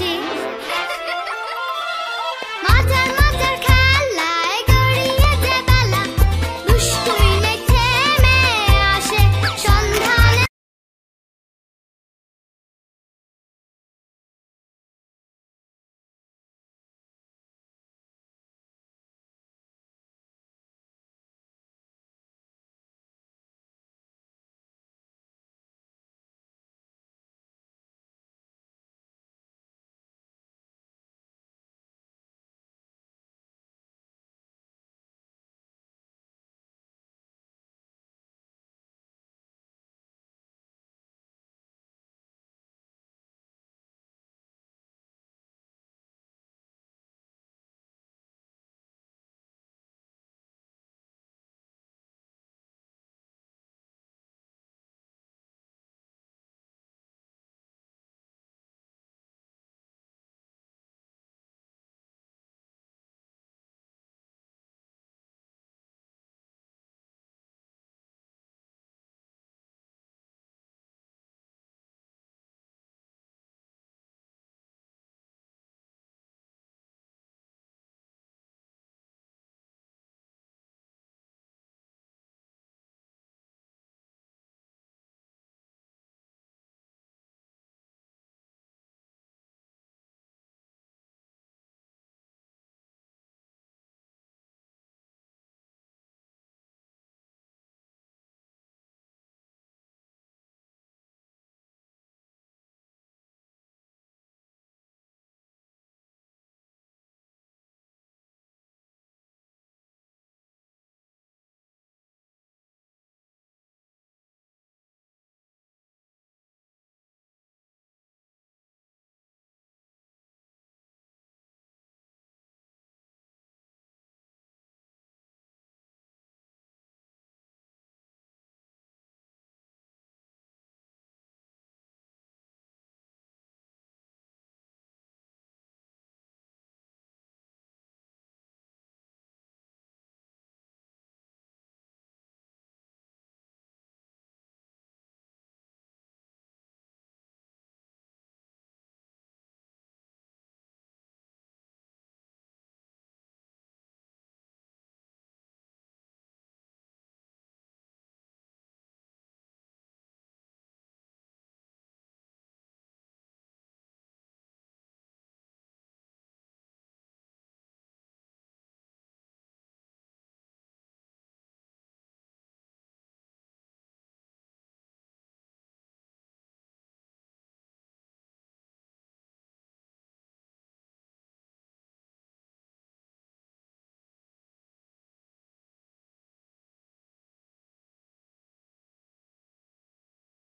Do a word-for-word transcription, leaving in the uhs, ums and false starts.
she